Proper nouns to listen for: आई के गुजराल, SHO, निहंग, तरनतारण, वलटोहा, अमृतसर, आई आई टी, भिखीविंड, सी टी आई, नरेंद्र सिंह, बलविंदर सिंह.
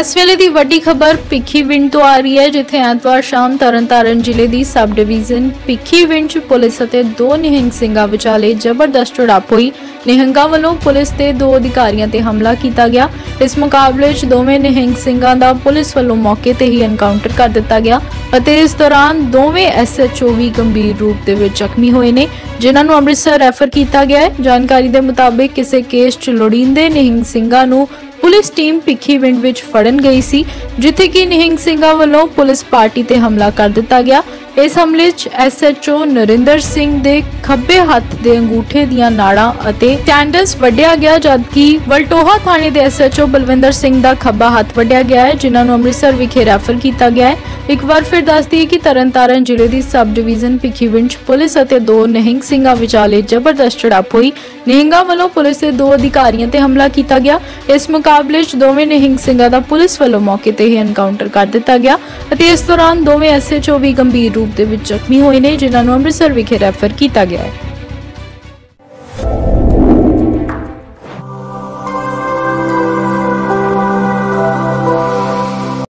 इस वेले दी वड्डी खबर भिखीविंड तो आ रही है, जिथे एतवार शाम तरनतारण जिले की सब डिवीजन भिखीविंड च पुलिस अते दो निहंग सिंघां विचाले जबरदस्त झड़प हुई। निहंगां वल्लों पुलिस के दो अधिकारियों ते हमला किया गया। इस मुकाबले च दोवें निहंग सिंघां दा पुलिस वल्लों मौके ते ही एनकाउंटर कर दिता गया। इस दौरान दोवें SHO भी गंभीर रूप दे विच जख्मी होए ने, जिन्हां नूं अमृतसर रैफर किया गया है। जानकारी के मुताबिक किसी केस च लोड़ींदे निहंग सिंघां नूं पुलिस टीम भिखीविंड विच फड़न गई सी, जिथे कि निहंग सिंघां वल्लों पुलिस पार्टी ते हमला कर दिता गया। इस हमले च SHO नरेंद्र सिंह दे खब्बे हथ दे अंगूठे दियां नाड़ां अते टैंडस वड्ढिया गया, जबकि वलटोहा थाणे दे SHO बलविंदर सिंह दा खब्बा हथ वड्ढिया गया है, जिन्हां नूं अमृतसर विखे रैफर किया गया है। एक बार फिर दस दी कि तरनतारण जिले की सब डिवीजन भिखीविंड पुलिस अते दो निहंग सिंघां विचाले जबरदस्त झड़प हुई। निहंगां वल्लों पुलिस के दो अधिकारियों ते हमला किया गया। इस मुकाबले च दोवें निहंग सिंघां दा पुलिस वल्लों मौके ते ही एनकाउंटर कर दिता गया। इस दौरान दोवें SHO भी गंभीर रूप दे विच जख्मी होए ने, जिन्हां नूं अमृतसर विखे रैफर किया गया है।